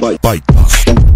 Bite us.